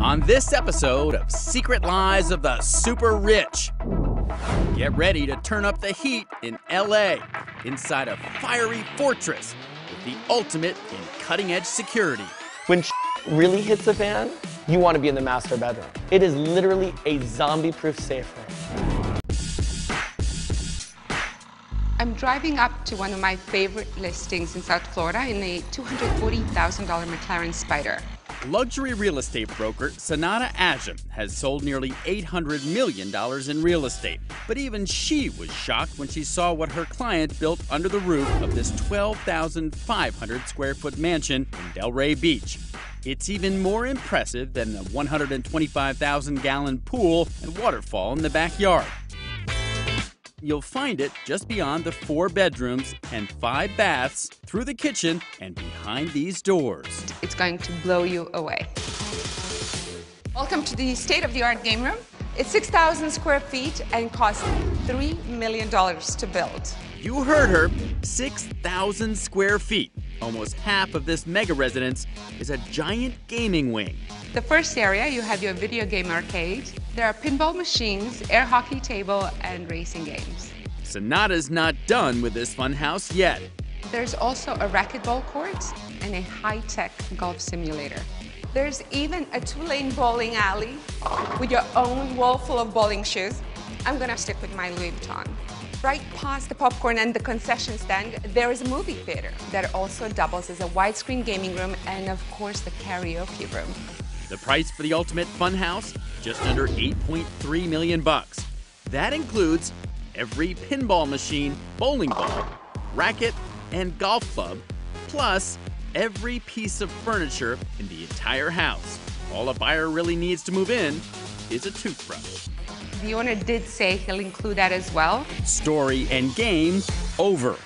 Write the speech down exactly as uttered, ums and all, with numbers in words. on this episode of Secret Lives of the Super Rich. Get ready to turn up the heat in L A inside a fiery fortress with the ultimate in cutting-edge security. When sh really hits the fan, you want to be in the master bedroom. It is literally a zombie-proof safe room. I'm driving up to one of my favorite listings in South Florida in a two hundred forty thousand dollar McLaren Spider. Luxury real estate broker Sonata Azim has sold nearly eight hundred million dollars in real estate, but even she was shocked when she saw what her client built under the roof of this twelve thousand five hundred square foot mansion in Delray Beach. It's even more impressive than the one hundred twenty-five thousand gallon pool and waterfall in the backyard. You'll find it just beyond the four bedrooms and five baths, through the kitchen, and behind these doors. It's going to blow you away. Welcome to the state-of-the-art game room. It's six thousand square feet and costs three million dollars to build. You heard her, six thousand square feet. Almost half of this mega residence is a giant gaming wing. The first area, you have your video game arcade. There are pinball machines, air hockey table, and racing games. Sonata's not done with this fun house yet. There's also a racquetball court and a high-tech golf simulator. There's even a two-lane bowling alley with your own wall full of bowling shoes. I'm gonna stick with my Louis Vuitton. Right past the popcorn and the concession stand, there is a movie theater that also doubles as a widescreen gaming room and, of course, the karaoke room. The price for the ultimate fun house, just under eight point three million bucks. That includes every pinball machine, bowling ball, racket, and golf club, plus every piece of furniture in the entire house. All a buyer really needs to move in is a toothbrush. The owner did say he'll include that as well. Story and game over.